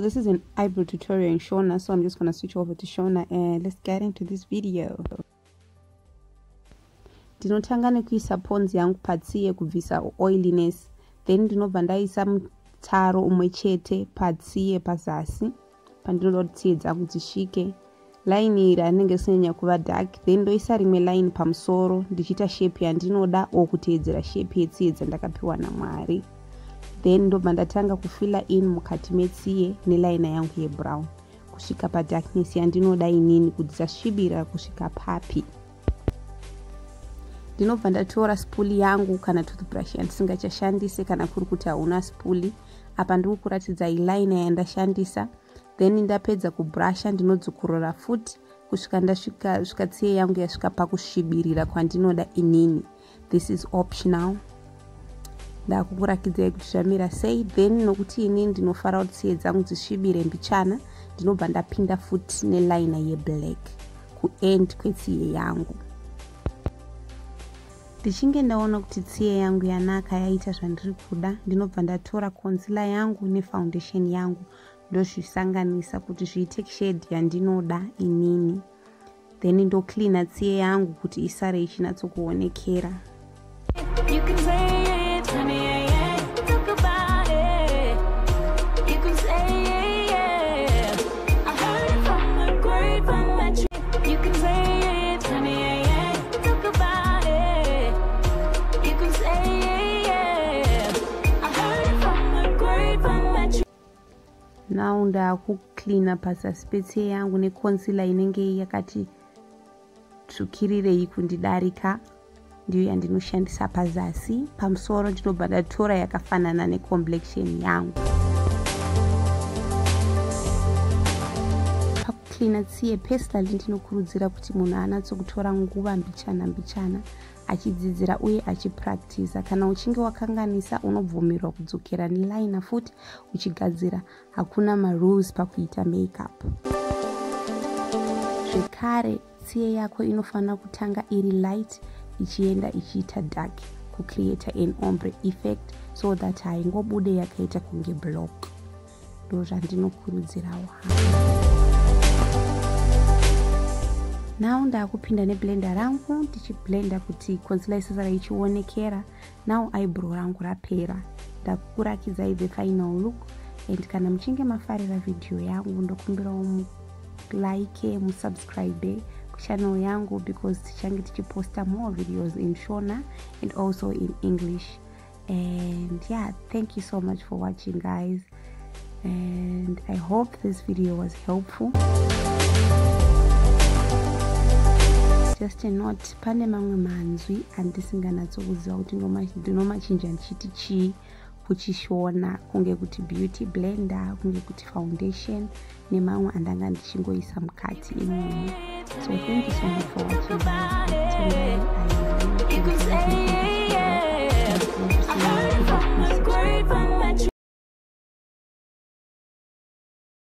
So this is an eyebrow tutorial in Shona, so I'm just going to switch over to Shona and let's get into this video. Ndinotanga nekuisa ponzi yangu patsi yekubvisa oiliness, then ndinobva ndaisa mutaro umwe chete patsi yepazasi pandinotiedza kuti shike line iri anenge isenya kuva dark, then ndoisa rimwe line pamusoro ndichiita shape yandinoda o kuteedzera shape yetsiedza ndakapiwa naMwari. Then ndobva ndatanga kufila in mukati metsiye nelaina yangu yebrown kusvika padarkness yandinoda inini kuti isasvibira kusvika papi. Ndinobva ndatora spuli yangu kana toothbrush yandisingachashandise kana kuri kuti hauna spuli. Apa ndikuratidza eyeliner yandashandisa, then ndapedza kubrusha ndinodzukurora futi kusvika ndasvika tsiye yangu yasvika pakusvibirira kwandinoda inini. This is optional. Ndakukurakidza kuti zvamira sei, then nokuti inini ndinofara kuti tsiye dzangu dzisvibire mbichana, ndinobva ndapinda futi neliner yeblack kuend kwetsiye yangu. Ndichinge ndaona kuti tsiye yangu yanaka yaita zvandiri kuda, ndinobva ndatora concealer yangu nefoundation yangu ndozvisanganisa kuti zviite shade yandinoda inini. Then ndocleana tsiye yangu kuti isare ichinatsokuonekera. Now ndakukleana pasasipetsi yangu neconcealer inenge yakati tsvukirirei kundidarika, ndiyo yandinoshandisa pazasi. Pamusoro ndinobva ndatora yakafanana necomplexion yangu. Pakukleana tsiye personally ndinokurudzira kuti munhu anatsokutora nguva mbichana achidzidzira uye achipractice. Kana uchinge wakanganisa unobvumirwa kudzokera neliner futi uchigadzira, hakuna marules pakuita makeup. Zvekare tsiye yako inofana kutanga iri light ichienda ichiita dark kucreate an ombre effect so that haingobude yakaita kunge block. Ndo zvandinokurudzirawo hano. Now ndakupinda neblender rangu ndichiblenda kuti concealer isasara ichionekera. Now eyebrow rangu rapera. Ndakukurakidzai the final look, and kana muchinge mafarira video yangu ndokumbirawo like, musubscribe kuchannel yangu because tichange tichiposta more videos in Shona and also in English. And yeah, thank you so much for watching guys, and I hope this video was helpful. Just a note, pane mamwe manzwi andisinganatsokuziva kuti ndinomachinja ndichiti chii kuchishona, kunge kuti beauty blender, kunge kuti foundation nemamwe andanga ndichingoisa mukati imomo. So thank you so much for watching.